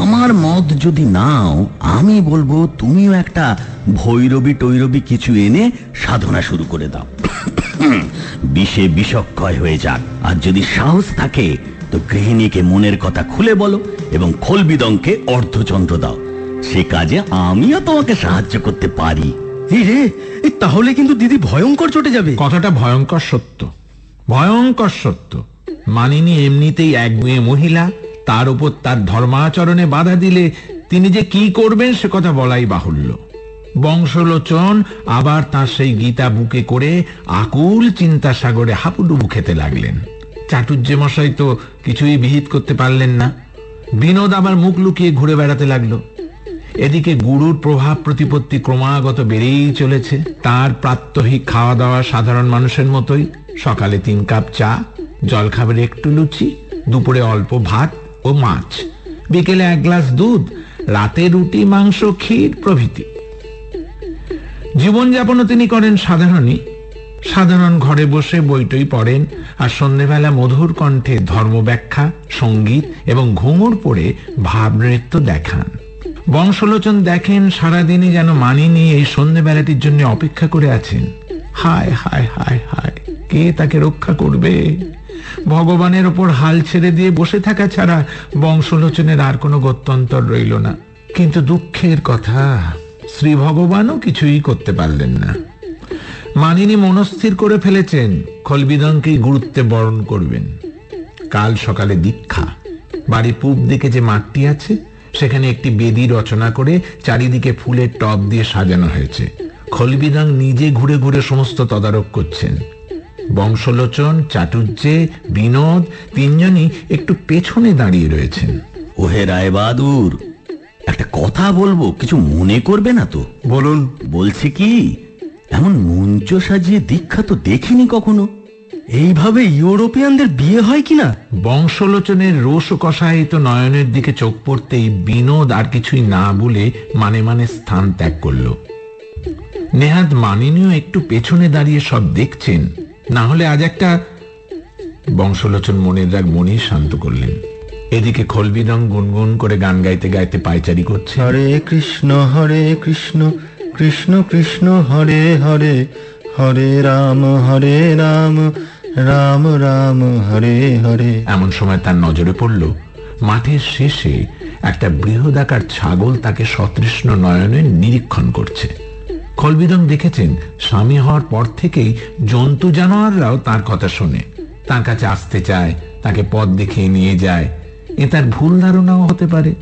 আমার মত যদি নাও, আমি বলবো তুমিও একটা ভৈরবী টৈরবী কিছু এনে সাধনা শুরু করে দাও, বিষে বিষক্ষয় হয়ে যাক। আর যদি সাহস থাকে तो गृहिणी के मन कथा खुले बोलो एवं खोलबिदंग के अर्धचंद्र दाओ से काजे आमियो तोमाके साहाज्य करते पारी। ताहले किन्तु दीदी भयंकर चटे जाबे कथाटा भयंकर सत्य भयंकर सत्य। मानिनी एमनितेई एकगुए महिला तार उपर तार धर्माचरणे बाधा दिले तिनि जे कि करबेन से कथा बलाई बाहुल्य। वंशलोचन आबार तार सेई गीता बुके करे आकुल चिंता सागरे हापुडुबु खेते लागलेन। चाटुर्य मशाई तो किछुई विहित करते पारलेन ना। बिनोद आबार मुख लुकिये घुरे बेड़ाते लागलो। এদিকে গুরুর প্রভাব প্রতিপত্তি ক্রমাগত বেড়েই চলেছে। তার প্রাত্যহিক খাওয়া দাওয়া সাধারণ মানুষের মতোই, সকালে তিন কাপ চা, জলখাবারে একটু লুচি, দুপুরে অল্প ভাত ও মাছ, বিকেলে এক গ্লাস দুধ, রাতে রুটি মাংস ক্ষীর প্রভৃতি। জীবনযাপনও তিনি করেন সাধারণই। সাধারণ ঘরে বসে বইটই পড়েন আর সন্ধ্যেবেলা মধুর কণ্ঠে ধর্মব্যাখ্যা সঙ্গীত এবং ঘুঙুর পড়ে ভাব নৃত্য দেখান। বংশলোচন দেখেন সারাদিনই যেন মানিনি এই সন্ধ্যে বেলাটির জন্য অপেক্ষা করে আছেন। হায় হায় হায় হায়, কে তাকে রক্ষা করবে? ভগবানের উপর হাল ছেড়ে দিয়ে বসে থাকা ছাড়া বংশলোচনের আর কোনো গত্যন্তর রইল না। কিন্তু দুঃখের কথা, শ্রী ভগবানও কিছুই করতে পারলেন না। মানিনি মনস্থির করে ফেলেছেন খলবিদনকেই গুরুত্বে বরণ করবেন। কাল সকালে দীক্ষা। বাড়ির পূব দিকে যে মাঠটি আছে সেখানে একটি বেদি রচনা করে চারিদিকে ফুলের টব দিয়ে সাজানো হয়েছে। খলবিদাং নিজে ঘুরে ঘুরে সমস্ত তদারক করছেন। বংশলোচন, চাটুর্যে, বিনোদ তিনজনই একটু পেছনে দাঁড়িয়ে রয়েছেন। ওহে রায় বাহাদুর, একটা কথা বলবো, কিছু মনে করবে না তো? বলুন। বলছি কি, এমন মঞ্চ সাজিয়ে দীক্ষা তো দেখিনি কখনো। এইভাবে ইউরোপিয়ানদের বিয়ে হয় কিনা? বংশলোচনের রোষ কষায়িত নয়নের দিকে চোখ পড়তেই বিনোদ আর কিছুই না বলে মানে মানে স্থান ত্যাগ করল। নেহাত মানিনীও একটু পেছনে দাঁড়িয়ে সব দেখছেন, না হলে আজ একটা। বংশলোচন মনের রাগ মনেই শান্ত করলেন। এদিকে খলবিদং গুনগুন করে গান গাইতে গাইতে পায়চারি করছে। হরে কৃষ্ণ হরে কৃষ্ণ কৃষ্ণ কৃষ্ণ হরে হরে, হরে রাম হরে রাম রাম রাম হরে হরে। এমন সময় তার নজরে পড়ল মাঠের শেষে একটা বৃহদাকার ছাগল তাকে সতৃষ্ণ নয়নে নিরীক্ষণ করছে। খলবিদং দেখেছেন স্বামী হওয়ার পর থেকেই জন্তু জানোয়াররাও তার কথা শোনে, তার কাছে আসতে চায়, তাকে পথ দেখিয়ে নিয়ে যায়। এ তার ভুল ধারণাও হতে পারে,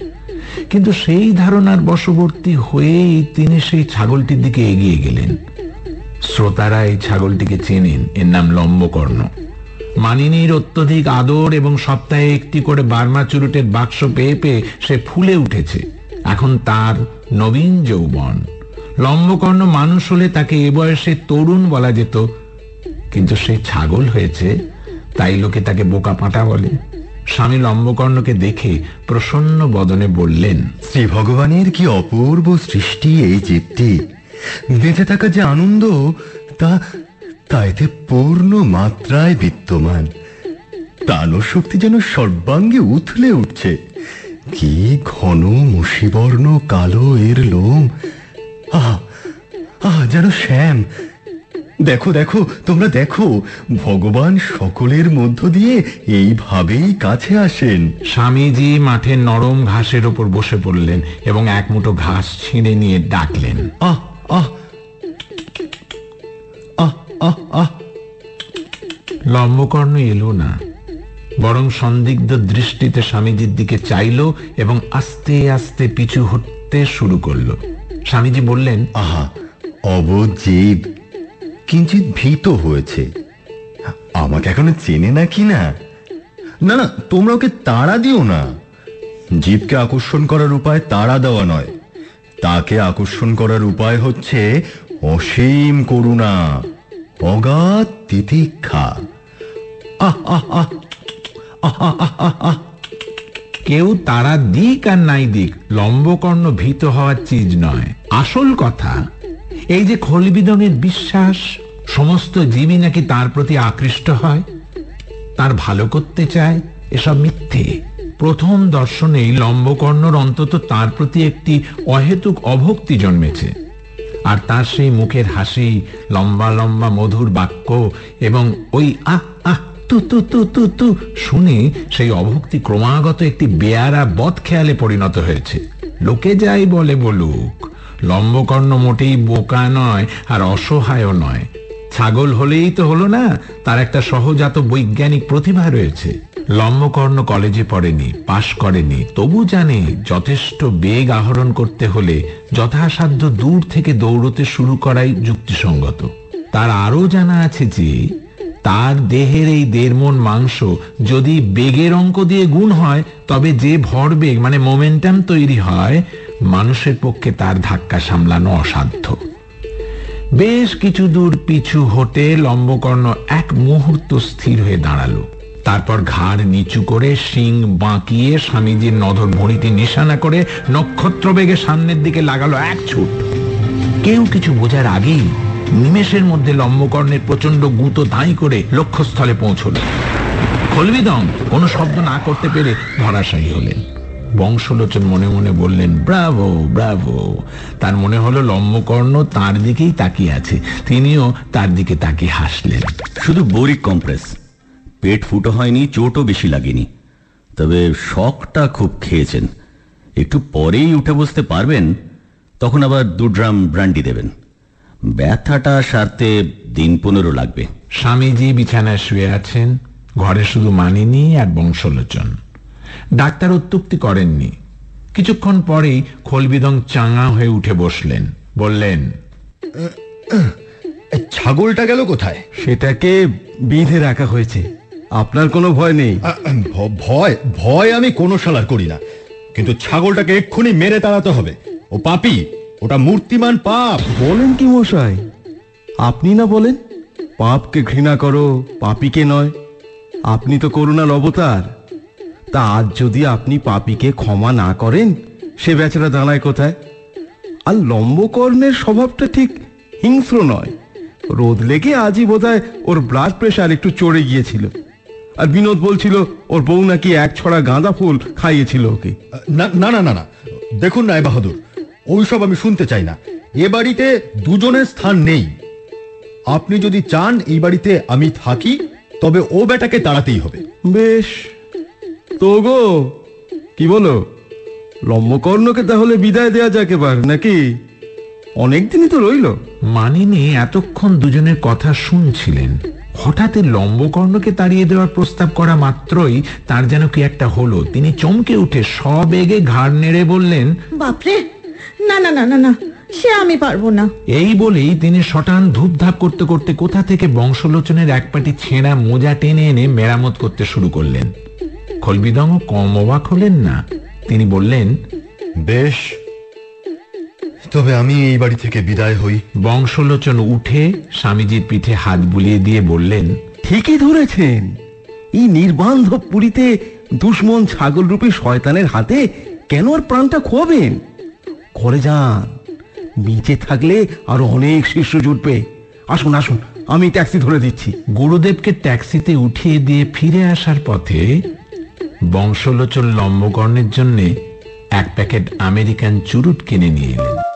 কিন্তু সেই ধারণার বশবর্তী হয়েই তিনি সেই ছাগলটির দিকে এগিয়ে গেলেন। শ্রোতারা এই ছাগলটিকে চেনেন, এর নাম লম্বকর্ণ। মানিনীর অত্যধিক আদর এবং সপ্তাহে একটি করে বার্মা চুরুটের বাক্স পেয়ে পেয়ে সে ফুলে উঠেছে। এখন তার নবীন যৌবন। লম্বকর্ণ মানুষ হলে তাকে এ বয়সে তরুণ বলা যেত, কিন্তু সে ছাগল হয়েছে, তাই লোকে তাকে বোকা পাঁটা বলে। স্বামী লম্বকর্ণকে দেখে প্রসন্ন বদনে বললেন, শ্রী ভগবানের কি অপূর্ব সৃষ্টি এই জীবটি! বেঁচে থাকা যে আনন্দ তা তাইতে পূর্ণ মাত্রায় বিদ্যমান। প্রাণশক্তি যেন সর্বাঙ্গে উথলে উঠছে। কি ঘন মুষিবর্ণ কালো এর লোম, আহ আহ যেন শ্যাম। দেখো দেখো তোমরা দেখো, ভগবান সকলের মধ্য দিয়ে এইভাবেই কাছে আসেন। স্বামীজি মাঠের নরম ঘাসের ওপর বসে পড়লেন এবং এক মুঠো ঘাস ছিঁড়ে নিয়ে ডাকলেন, আহ আহ আহ আহ। লম্বকর্ণ এলো না, বরং সন্দিগ্ধ দৃষ্টিতে স্বামীজির দিকে চাইল এবং আস্তে আস্তে পিছু হটতে শুরু করল। স্বামীজি বললেন, আহা অবজীব কিঞ্চিত ভীত হয়েছে, আমাকে এখনো চেনে না কিনা। না না, তোমরা ওকে তাড়া দিও না। জীবকে আকর্ষণ করার উপায় তাড়া দেওয়া নয়, তাকে আকর্ষণ করার উপায় হচ্ছে অসীম করুণা, অগাধ তিতিক্ষা। আহ আহ আহ আহ। কেউ তারা দিক আর নাই দিক, লম্বকর্ণ ভীত হওয়ার চিজ নয়। আসল কথা এই যে খলবিদনের বিশ্বাস সমস্ত জীবই নাকি তার প্রতি আকৃষ্ট হয়, তার ভালো করতে চায়, এসব মিথ্যে। প্রথম দর্শনেই লম্বকর্ণর অন্তত তার প্রতি একটি অহেতুক অভক্তি জন্মেছে, আর তার সেই মুখের হাসি, লম্বা লম্বা মধুর বাক্য এবং ওই আহ আহ तू तू तू तू तू শুনে সেই অভক্তি ক্রমাগত একটি বেয়ারা বদখেয়ালে পরিণত হয়েছে। লোকে যাই বলে বলুক, লম্বকর্ণ মোটেই বোকা নয় আর অসহায়ও নয়। ছাগল হলেই তো হলো না, তার একটা সহজাত বৈজ্ঞানিক প্রতিভা রয়েছে। লম্বকর্ণ কলেজে পড়েনি, পাশ করেনি, তবু জানে যথেষ্ট বেগ আহরণ করতে হলে যথাসাধ্য দূর থেকে দৌড়তে শুরু করাই যুক্তিসঙ্গত। তার আরও জানা আছে যে তার দেহের এই দেড় মণ মাংস যদি বেগের অঙ্ক দিয়ে গুণ হয় তবে যে ভরবেগ মানে মোমেন্টাম তৈরি হয়, মানুষের পক্ষে তার ধাক্কা সামলানো অসাধ্য। বেশ কিছু দূর পিছু হটে লম্বকর্ণ এক মুহূর্ত স্থির হয়ে দাঁড়ালো, তারপর ঘাড় নিচু করে শিং বাঁকিয়ে স্বামীজির নধর ভরিতে নিশানা করে নক্ষত্র বেগে সামনের দিকে লাগালো এক ছুট। কেউ কিছু বোঝার আগেই নিমেষের মধ্যে লম্বকর্ণের প্রচন্ড গুঁতো ধাই করে লক্ষ্যস্থলে পৌঁছল। খলবিদং কোনো শব্দ না করতে পেরে ধরাশায়ী হলেন। বংশলোচন মনে মনে বললেন, ব্রাভো ব্রাভো। তার মনে হলো লম্বকর্ণ তার দিকেই তাকিয়ে আছে, তিনিও তার দিকে তাকিয়ে হাসলেন। শুধু বোরিক কম্প্রেস, পেট ফুটো হয়নি, চোটও বেশি লাগেনি, তবে শকটা খুব খেয়েছেন। একটু পরেই উঠে বসতে পারবেন, তখন আবার দু ড্রাম ব্র্যান্ডি দেবেন। ব্যথাটা সারতে দিন পনেরো লাগবে। স্বামীজি বিছানায় শুয়ে আছেন, ঘরে শুধু মানিনি আর বংশলোচন। ডাক্তার অত্যুক্তি করেননি। কিছুক্ষণ পরেই খলবিদং চাঙা হয়ে উঠে বসলেন, বললেন, ছাগলটা গেল কোথায়? সেটাকে বেঁধে রাখা হয়েছে, আপনার কোনো ভয় নেই। ভয় ভয় আমি কোনো শালার করি না, কিন্তু ছাগলটাকে এক্ষুনি মেরে তাড়াতে হবে, ও পাপী, ওটা মূর্তিমান পাপ। বলেন কি মশাই, আপনি না বলেন পাপকে ঘৃণা করো, পাপীকে নয়? আপনি তো করুণার অবতার। তা আজ যদি আপনি পাপীকে ক্ষমা না করেন, সে বেচারা দাঁড়ায় কোথায়? আর লম্বকর্ণের স্বভাবটা ঠিক হিংস্র নয়, রোদ লেগে আজই বোধহয় ওর ব্লাড প্রেশার একটু চড়ে গিয়েছিল। আর বিনোদ বলছিল ওর বউ নাকি এক ছড়া গাঁদা ফুল খাইয়েছিল ওকে। না না না, দেখুন রায় বাহাদুর, ওইসব আমি শুনতে চাই না। এ বাড়িতে দুজনের স্থান নেই। আপনি যদি চান এই বাড়িতে আমি থাকি, তবে ও বেটাকে তাড়াতেই হবে। বেশ তো গো, কি বলো, লম্বকর্ণকে তাহলে বিদায় দেয়া যাক এবার নাকি? অনেকদিনই তো রইল। মানিনি এতক্ষণ দুজনের কথা শুনছিলেন। হঠাৎ লম্বকর্ণকে তাড়িয়ে দেওয়ার প্রস্তাব করা মাত্রই তার যেন কি একটা হলো। তিনি চমকে উঠে সবেগে ঘাড় নেড়ে বললেন, বাপরে, না না না না, সে আমি পারবো না। এই বলেই তিনি শটান ধূপধাপ করতে করতে কোথা থেকে বংশলোচনের এক পাটি ছেঁড়া মোজা টেনে এনে মেরামত করতে শুরু করলেন। খলবিদং কম অবাক হলেন না। তিনি বললেন, বেশ, তবে আমি এই বাড়ি থেকে বিদায় হই। বংশলোচন উঠে স্বামীজির পিঠে হাত বুলিয়ে দিয়ে বললেন, ঠিকই ধরেছেন, এই নির্বান্ধব পুরীতে দুশ্মন ছাগল রূপী শয়তানের হাতে কেন আর প্রাণটা খোয়াবেন? ঘরে যান, বেঁচে থাকলে আরো অনেক শিষ্য জুটবে। আসুন আসুন, আমি ট্যাক্সি ধরে দিচ্ছি। গুরুদেবকে ট্যাক্সিতে উঠিয়ে দিয়ে ফিরে আসার পথে বংশলোচন লম্বকর্ণের জন্য এক প্যাকেট আমেরিকান চুরুট কিনে নিয়ে এলেন।